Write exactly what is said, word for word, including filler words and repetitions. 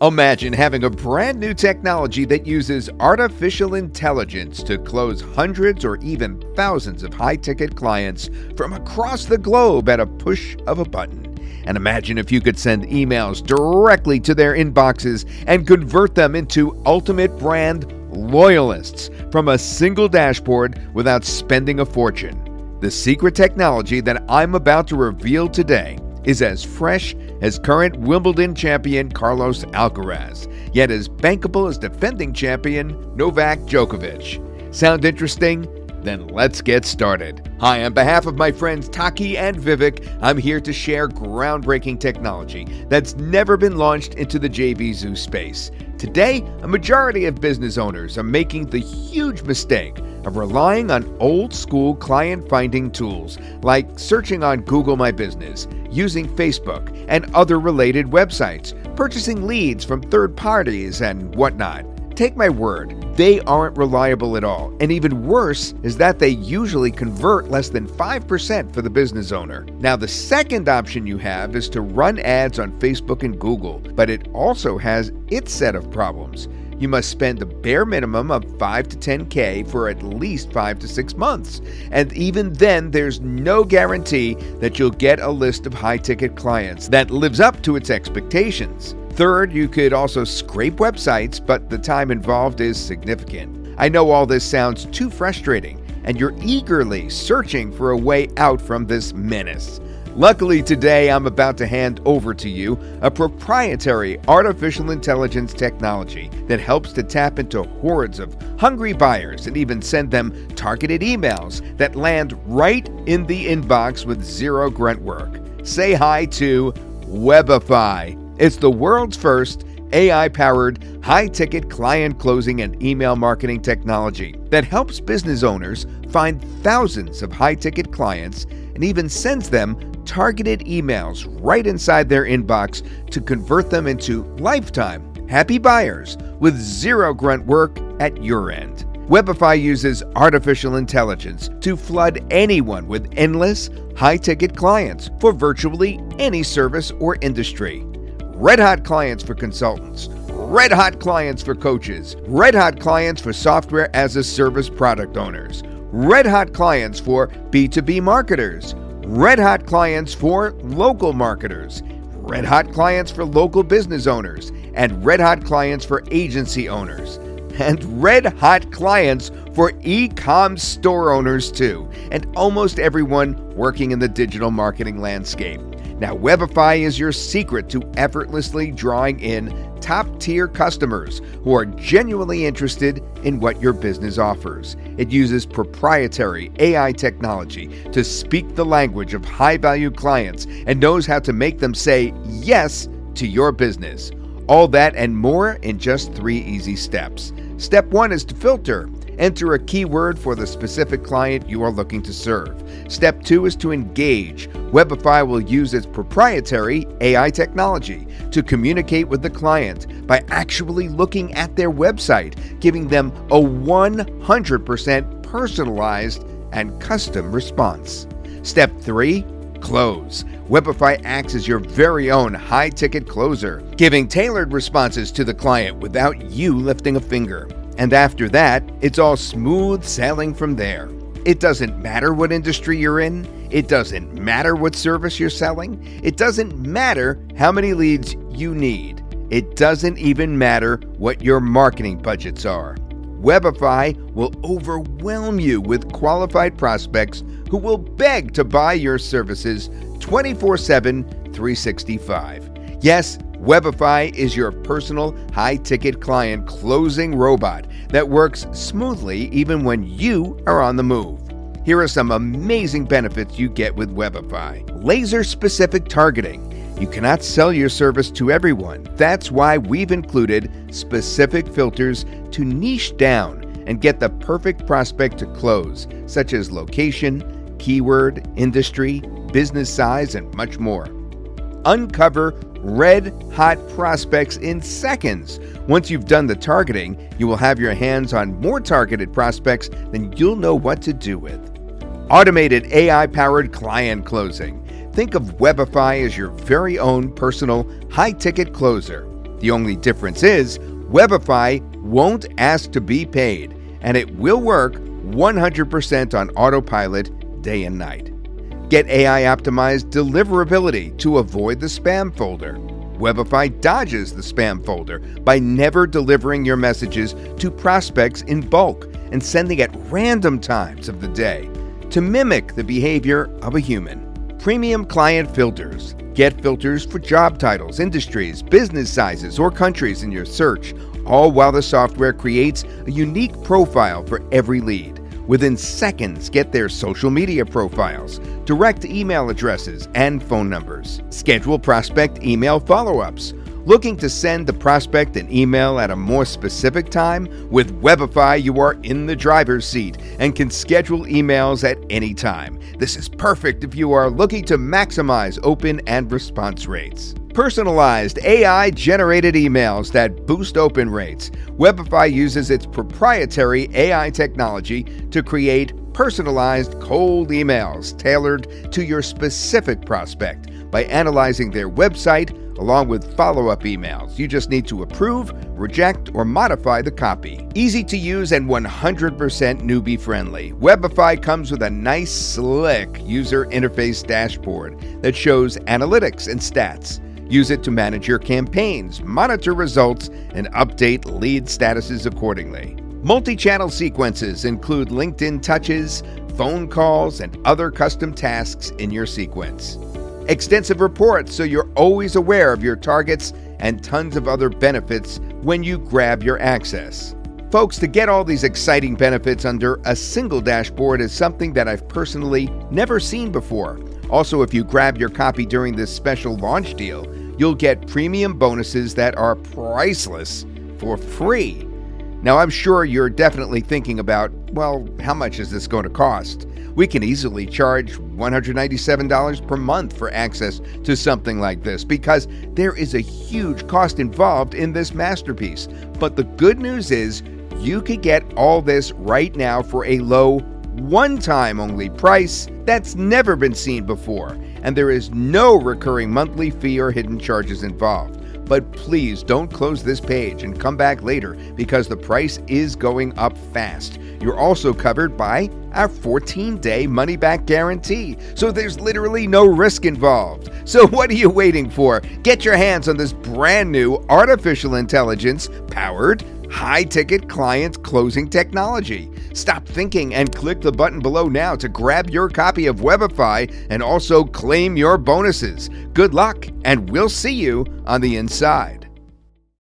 Imagine having a brand new technology that uses artificial intelligence to close hundreds or even thousands of high-ticket clients from across the globe at a push of a button. And imagine if you could send emails directly to their inboxes and convert them into ultimate brand loyalists from a single dashboard without spending a fortune. The secret technology that I'm about to reveal today is as fresh as current Wimbledon champion Carlos Alcaraz, yet as bankable as defending champion Novak Djokovic. Sound interesting? Then let's get started. Hi, on behalf of my friends Taki and Vivek, I'm here to share groundbreaking technology that's never been launched into the J V Zoo space. Today, a majority of business owners are making the huge mistake of relying on old-school client-finding tools like searching on Google My Business, using Facebook and other related websites, purchasing leads from third parties and whatnot. Take my word, they aren't reliable at all, and even worse is that they usually convert less than five percent for the business owner. Now, the second option you have is to run ads on Facebook and Google, but it also has its set of problems. You must spend the bare minimum of five to ten K for at least five to six months. And even then, there's no guarantee that you'll get a list of high-ticket clients that lives up to its expectations. Third, you could also scrape websites, but the time involved is significant. I know all this sounds too frustrating, and you're eagerly searching for a way out from this menace. Luckily, today I'm about to hand over to you a proprietary artificial intelligence technology that helps to tap into hordes of hungry buyers and even send them targeted emails that land right in the inbox with zero grunt work. Say hi to Webify. It's the world's first A I-powered, high-ticket client closing and email marketing technology that helps business owners find thousands of high-ticket clients and even sends them targeted emails right inside their inbox to convert them into lifetime happy buyers with zero grunt work at your end. Webify uses artificial intelligence to flood anyone with endless, high-ticket clients for virtually any service or industry. Red-hot clients for consultants, red-hot clients for coaches, red-hot clients for software as a service product owners, red-hot clients for B two B marketers, red-hot clients for local marketers, red-hot clients for local business owners, and red-hot clients for agency owners, and red-hot clients for e-com store owners too, and almost everyone working in the digital marketing landscape. Now, Webify is your secret to effortlessly drawing in top-tier customers who are genuinely interested in what your business offers. It uses proprietary A I technology to speak the language of high-value clients and knows how to make them say yes to your business. All that and more in just three easy steps. Step one is to filter. Enter a keyword for the specific client you are looking to serve. Step two is to engage. Webify will use its proprietary A I technology to communicate with the client by actually looking at their website, giving them a one hundred percent personalized and custom response. Step three, close. Webify acts as your very own high-ticket closer, giving tailored responses to the client without you lifting a finger. And after that, it's all smooth sailing from there. It doesn't matter what industry you're in. It doesn't matter what service you're selling. It doesn't matter how many leads you need. It doesn't even matter what your marketing budgets are. Webify will overwhelm you with qualified prospects who will beg to buy your services twenty-four seven, three sixty-five. Yes, Webify is your personal high-ticket client closing robot that works smoothly even when you are on the move. Here are some amazing benefits you get with Webify. Laser-specific targeting. You cannot sell your service to everyone. That's why we've included specific filters to niche down and get the perfect prospect to close, such as location, keyword, industry, business size, and much more. Uncover red-hot prospects in seconds. Once you've done the targeting, you will have your hands on more targeted prospects than you'll know what to do with. Automated A I-powered client closing. Think of Webify as your very own personal high-ticket closer. The only difference is Webify won't ask to be paid, and it will work one hundred percent on autopilot day and night. Get A I-optimized deliverability to avoid the spam folder. Webify dodges the spam folder by never delivering your messages to prospects in bulk and sending at random times of the day to mimic the behavior of a human. Premium client filters. Get filters for job titles, industries, business sizes, or countries in your search, all while the software creates a unique profile for every lead. Within seconds, get their social media profiles, direct email addresses, and phone numbers. Schedule prospect email follow-ups. Looking to send the prospect an email at a more specific time? With Webify, you are in the driver's seat and can schedule emails at any time. This is perfect if you are looking to maximize open and response rates. Personalized A I-generated emails that boost open rates. Webify uses its proprietary A I technology to create personalized cold emails tailored to your specific prospect by analyzing their website, along with follow-up emails. You just need to approve, reject, or modify the copy. Easy to use and one hundred percent newbie-friendly. Webify comes with a nice, slick user interface dashboard that shows analytics and stats. Use it to manage your campaigns, monitor results, and update lead statuses accordingly. Multi-channel sequences include LinkedIn touches, phone calls, and other custom tasks in your sequence. Extensive reports so you're always aware of your targets, and tons of other benefits when you grab your access. Folks, to get all these exciting benefits under a single dashboard is something that I've personally never seen before. Also, if you grab your copy during this special launch deal, you'll get premium bonuses that are priceless for free. Now, I'm sure you're definitely thinking about, well, how much is this going to cost? We can easily charge one hundred ninety-seven dollars per month for access to something like this because there is a huge cost involved in this masterpiece. But the good news is you could get all this right now for a low one-time only price that's never been seen before. And there is no recurring monthly fee or hidden charges involved. But please don't close this page and come back later because the price is going up fast. You're also covered by our fourteen day money-back guarantee, so there's literally no risk involved. So what are you waiting for? Get your hands on this brand new artificial intelligence-powered high-ticket client closing technology. Stop thinking and click the button below now to grab your copy of Webify and also claim your bonuses. Good luck, and we'll see you on the inside.